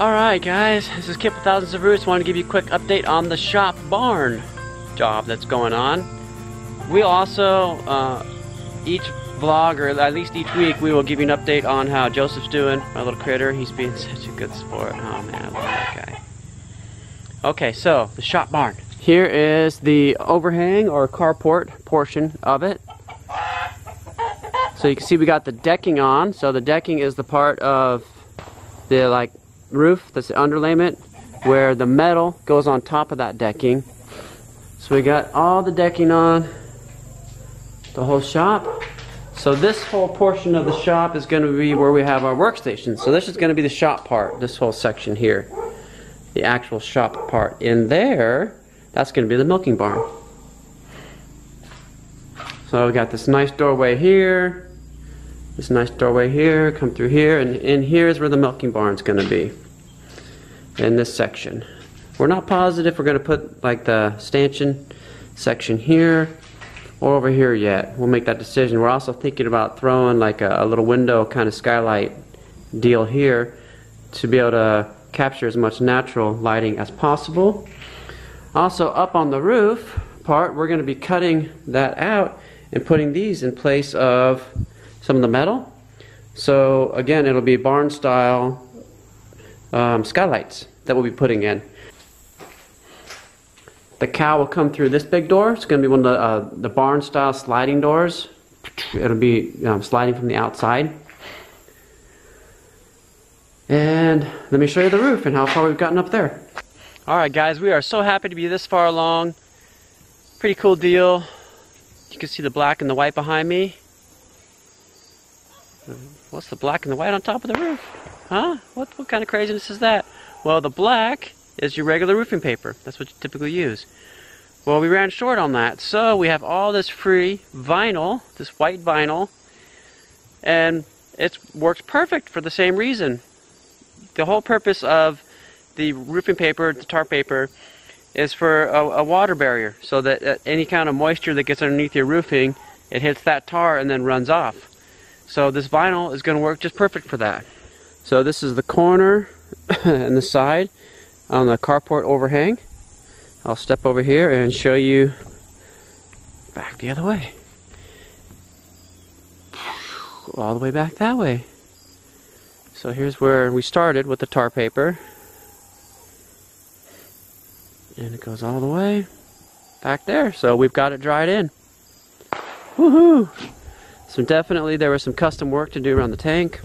Alright guys, this is Kip with Thousands of Roots. I want to give you a quick update on the shop barn job that's going on. We'll also, each vlog, or at least each week, we will give you an update on how Joseph's doing, my little critter. He's being such a good sport. Oh man, I love that guy. Okay, so the shop barn. Here is the overhang or carport portion of it. So you can see we got the decking on. So the decking is the part of the like roof, that's the underlayment, where the metal goes on top of that decking. So we got all the decking on the whole shop. So this whole portion of the shop is going to be where we have our workstations. So this is going to be the shop part, this whole section here. The actual shop part in there, that's going to be the milking barn. So we got this nice doorway here, this nice doorway here, come through here, and in here is where the milking barn's going to be, in this section. We're not positive we're going to put like the stanchion section here or over here yet. We'll make that decision. We're also thinking about throwing like a little window kind of skylight deal here to be able to capture as much natural lighting as possible. Also, up on the roof part, we're going to be cutting that out and putting these in place of some of the metal. So again, it'll be barn style skylights that we'll be putting in. The cow will come through this big door. It's going to be one of the barn style sliding doors. It'll be sliding from the outside. And let me show you the roof and how far we've gotten up there. Alright guys, we are so happy to be this far along. Pretty cool deal. You can see the black and the white behind me. What's the black and the white on top of the roof? Huh? What kind of craziness is that? Well, the black is your regular roofing paper. That's what you typically use. Well, we ran short on that, so we have all this free vinyl, this white vinyl, and it works perfect for the same reason. The whole purpose of the roofing paper, the tar paper, is for a water barrier, so that any kind of moisture that gets underneath your roofing, it hits that tar and then runs off. So this vinyl is going to work just perfect for that. So this is the corner and the side on the carport overhang. I'll step over here and show you back the other way. All the way back that way. So here's where we started with the tar paper, and it goes all the way back there. So we've got it dried in. Woohoo! So definitely there was some custom work to do around the tank.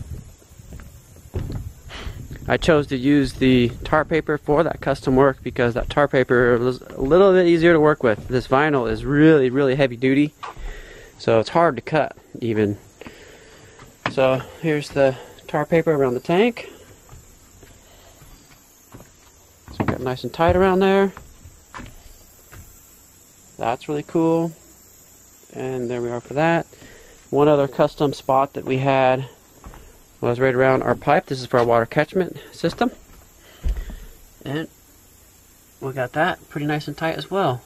I chose to use the tar paper for that custom work because that tar paper was a little bit easier to work with. This vinyl is really, really heavy duty, so it's hard to cut even. So here's the tar paper around the tank. So we've got nice and tight around there. That's really cool. And there we are for that. One other custom spot that we had was right around our pipe. This is for our water catchment system. And we got that pretty nice and tight as well.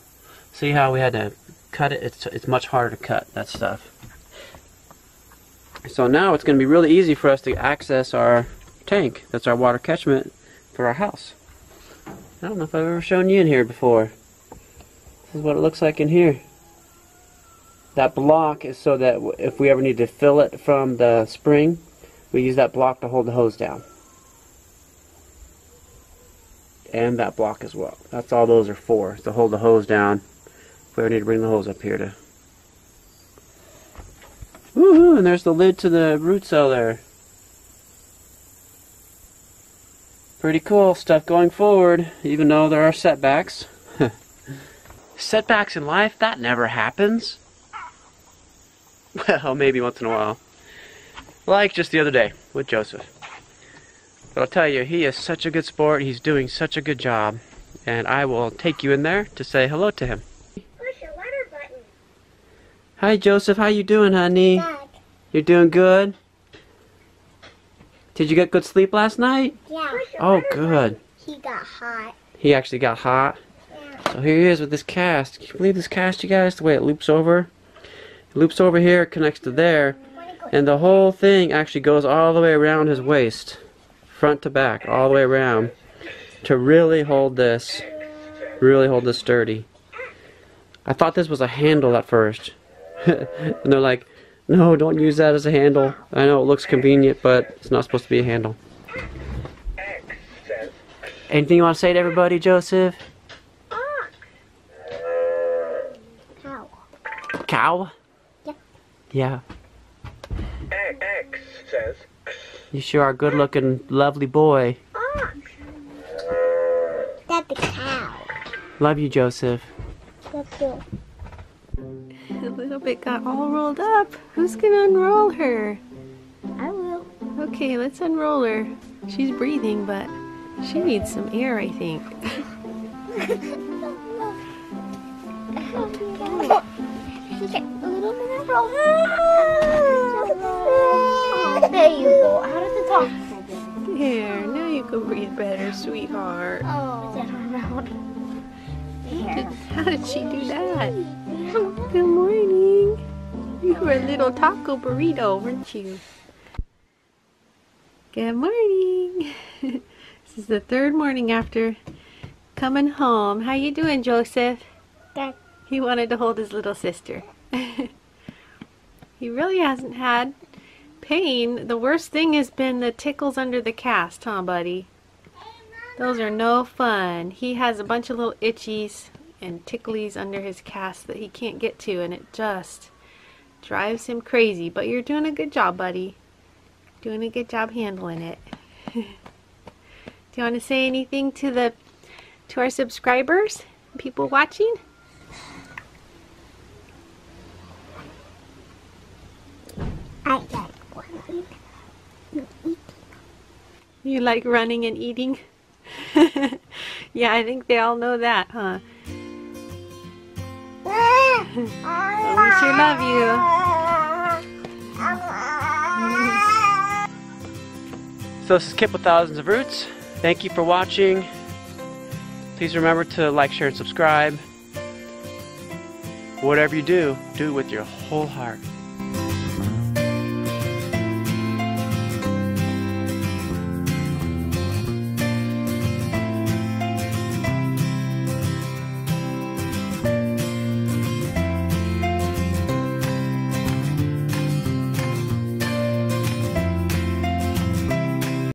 See how we had to cut it? It's much harder to cut that stuff. So now it's going to be really easy for us to access our tank. That's our water catchment for our house. I don't know if I've ever shown you in here before. This is what it looks like in here. That block is so that if we ever need to fill it from the spring, we use that block to hold the hose down. And that block as well. That's all those are for, is to hold the hose down if we ever need to bring the hose up here to... Woohoo! And there's the lid to the root cell there. Pretty cool stuff going forward, even though there are setbacks. Setbacks in life, that never happens. Well, maybe once in a while. Like just the other day with Joseph. But I'll tell you, he is such a good sport, he's doing such a good job. And I will take you in there to say hello to him. Hi Joseph, how you doing, honey? Dad. You're doing good? Did you get good sleep last night? Yeah. Oh, good. He got hot. He actually got hot? Yeah. So here he is with this cast. Can you believe this cast, you guys? The way it loops over. It loops over here, connects to there. And the whole thing actually goes all the way around his waist. front to back, all the way around, to really hold this sturdy. I thought this was a handle at first. And they're like, no, don't use that as a handle. I know it looks convenient, but it's not supposed to be a handle. Anything you want to say to everybody, Joseph? Cow. Cow? Yeah. Yeah. X says. You sure are a good-looking, lovely boy. That's a cow. Love you, Joseph. Love you. The little bit got all rolled up. Who's gonna unroll her? I will. Okay, let's unroll her. She's breathing, but she needs some air, I think. There you go. How does it talk? There. Now you can breathe better, sweetheart. Oh. How did she do that? Good morning. You were a little taco burrito, weren't you? Good morning. This is the third morning after coming home. How you doing, Joseph? Good. He wanted to hold his little sister. He really hasn't had pain. The worst thing has been the tickles under the cast, huh, buddy? Those are no fun. He has a bunch of little itchies and ticklies under his cast that he can't get to, and it just drives him crazy. But you're doing a good job, buddy. Doing a good job handling it. Do you want to say anything to our subscribers, people watching? You like running and eating? Yeah, I think they all know that, huh? Well, we sure love you. So this is Kip with Thousands of Roots. Thank you for watching. Please remember to like, share, and subscribe. Whatever you do, do it with your whole heart.